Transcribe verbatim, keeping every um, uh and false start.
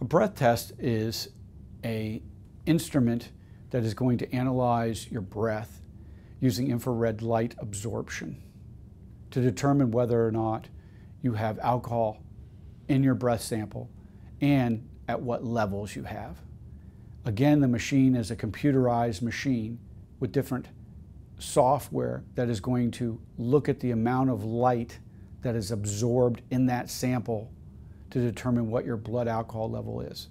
A breath test is an instrument that is going to analyze your breath using infrared light absorption to determine whether or not you have alcohol in your breath sample and at what levels you have. Again, the machine is a computerized machine with different software that is going to look at the amount of light that is absorbed in that sample to determine what your blood alcohol level is.